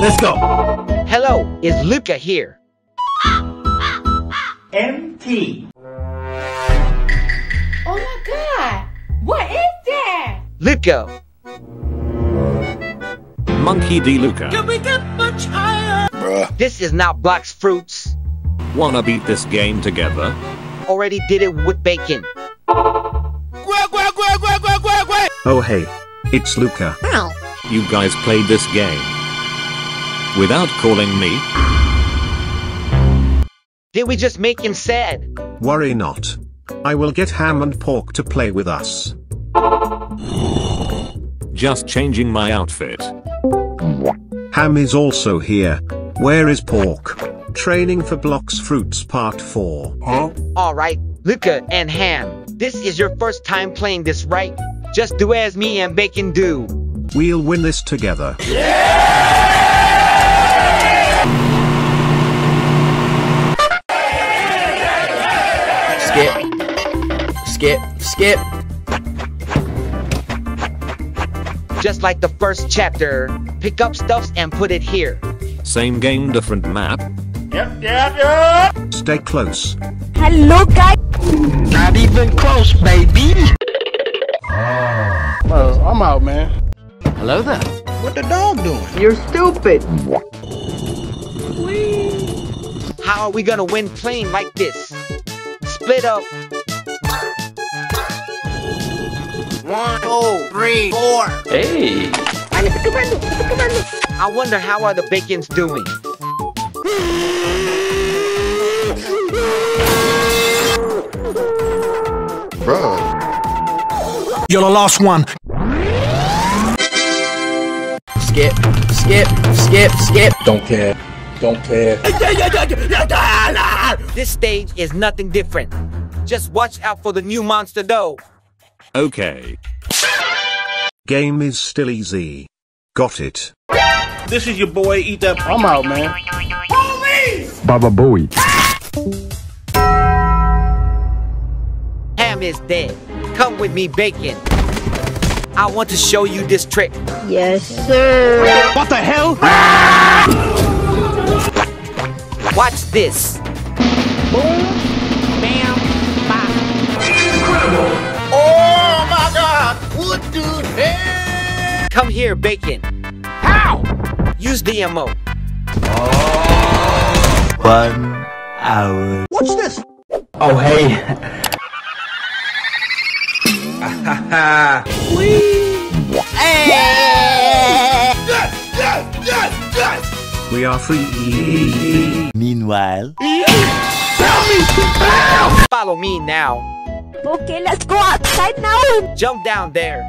Let's go. Hello, is Luca here? MT. Oh my god! What is that? Luca. Monkey D. Luca. Can we get much higher? Bruh. This is not Black's Fruits. Wanna beat this game together? Already did it with bacon. Oh hey, it's Luca. Ow. You guys played this game without calling me? Did we just make him sad? Worry not. I will get ham and pork to play with us. Just changing my outfit. Ham is also here. Where is pork? Training for Blox Fruits Part 4. Huh? Alright, Luca and Ham. This is your first time playing this, right? Just do as me and Bacon do. We'll win this together. Yeah! Skip. Skip. Skip. Just like the first chapter, pick up stuffs and put it here. Same game, different map. Yep, yep, yep. Stay close. Hello, guys. Not even close, baby. Well, I'm out, man. Hello there. What the dog doing? You're stupid. Please. How are we gonna win playing like this? Split up. 1, 2, 3, 4. Hey. I wonder how are the Bacons doing? Bro. You're the last one. Skip, skip, skip, skip. Don't care. Don't care. This stage is nothing different. Just watch out for the new monster though. Okay. Game is still easy. Got it. This is your boy, eat that. I'm out, man. Police! Baba Bowie. Ham is dead. Come with me, Bacon. I want to show you this trick. Yes, sir. What the hell? Ah! Watch this. Boom. Bam. Bam. Incredible. Oh, my God. What the hell? Come here, Bacon. How? Use DMO. Oh. 1 hour. What's this? Oh, hey. We are free. Meanwhile, follow me now. Okay, let's go outside now. Jump down there.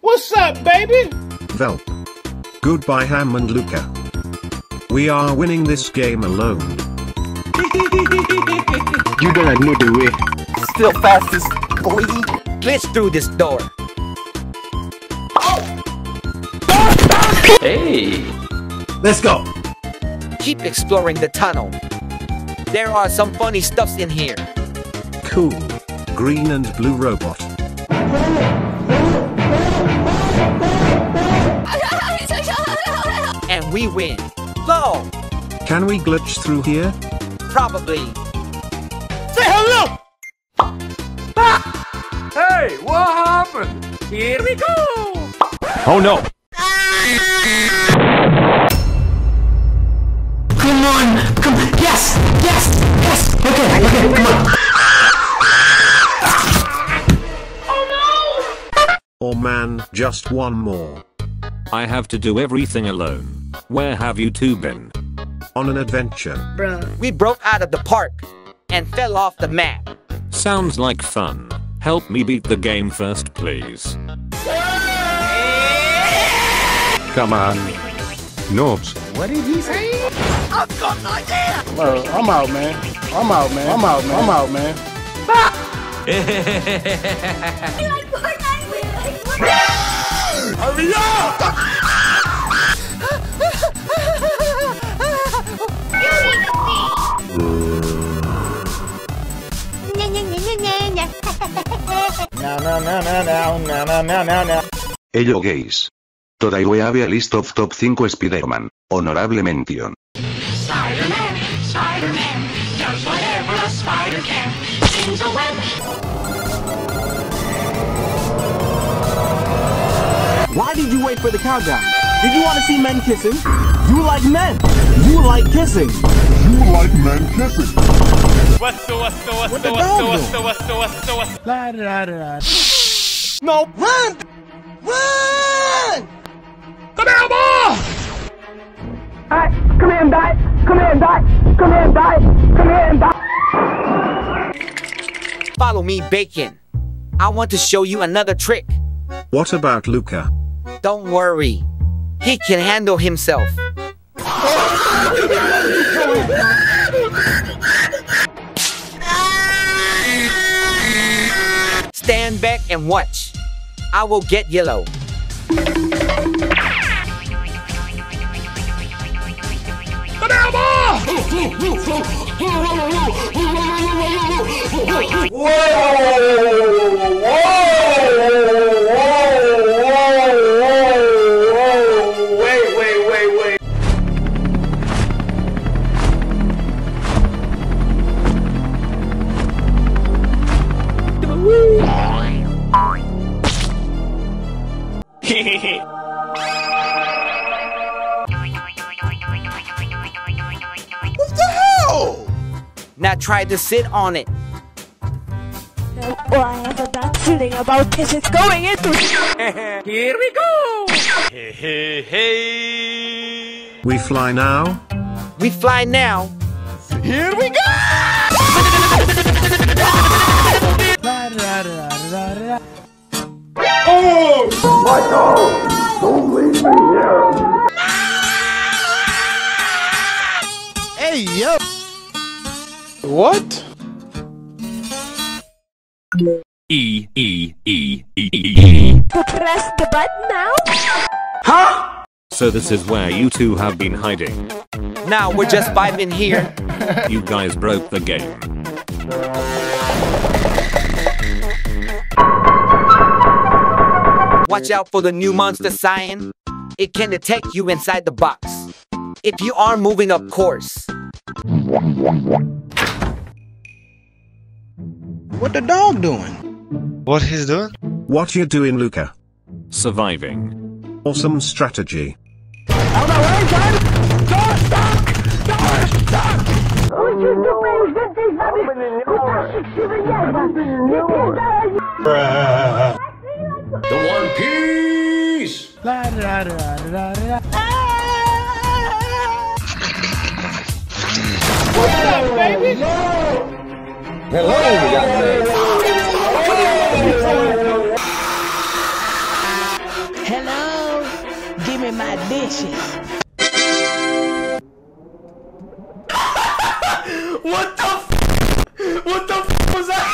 What's up, baby? Velp. Goodbye, Ham and Luca. We are winning this game alone. You don't know the way. Still fastest, boy. Glitch through this door. Hey. Let's go. Keep exploring the tunnel. There are some funny stuffs in here. Cool. Green and blue robot. And we win. Lol. Can we glitch through here? Probably. Say hello! Ah! Hey, what happened? Here we go! Oh no! Come on! Come on! Yes! Yes! Yes! Okay, okay, come on! Oh no! Oh man, just one more. I have to do everything alone. Where have you two been? On an adventure. Bruh. We broke out of the park and fell off the map. Sounds like fun. Help me beat the game first, please. Come on. Noobs. What did he say? I've got an idea! Well, I'm out, man. I'm out, man. I'm out, man. I'm out, man. Hurry up! No, no, no, no, no, no, no, no, no. Hello guys. Today we have a list of top 5 Spider-Man. Honorable mention. Spider-Man, Spider-Man, does whatever a spider can. Spins a web. Why did you wait for the countdown? Did you want to see men kissing? You like men. You like kissing. You like men kissing. What's the la da da da. No, run! Run! Come here and die! Follow me, Bacon. I want to show you another trick. What about Luca? Don't worry. He can handle himself. Stand back and watch. I will get yellow. Wait. What the hell? Now try to sit on it. Oh, I have a bad feeling about this. It's going into. Here we go. Hey. We fly now. We fly now. Here we go. Oh! Michael! Don't leave me here! Hey, yo! What? Press the button now? Huh? So this is where you two have been hiding. Now we're just vibing here. You guys broke the game. Watch out for the new monster sign. It can detect you inside the box. If you are moving up course. What the dog doing? What he's doing? What you doing, Luca? Surviving. Awesome strategy. Out of way, guys! Door stuck! Door stuck! What you doing? This is happening. Bruh. The One Piece! What's up, baby? Hello, we got this. Hello? Give me my dishes. What the f? What the f was that?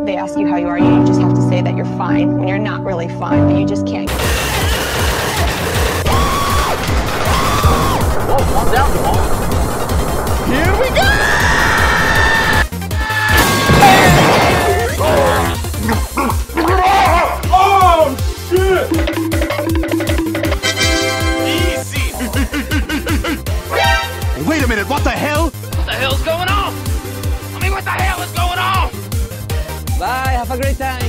They ask you how you are, you just have to say that you're fine when you're not really fine, but you just can't. Oh, calm down, Jamal. Here we go! Oh, shit! Easy! Wait a minute, what the hell? What the hell's going on? What the hell is going on? Bye, have a great time.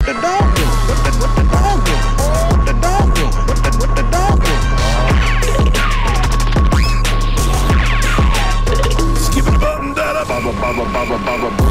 The dog do? What the dog do? What the dog do? What the dog do? Skip a button, da da ba ba ba ba ba ba.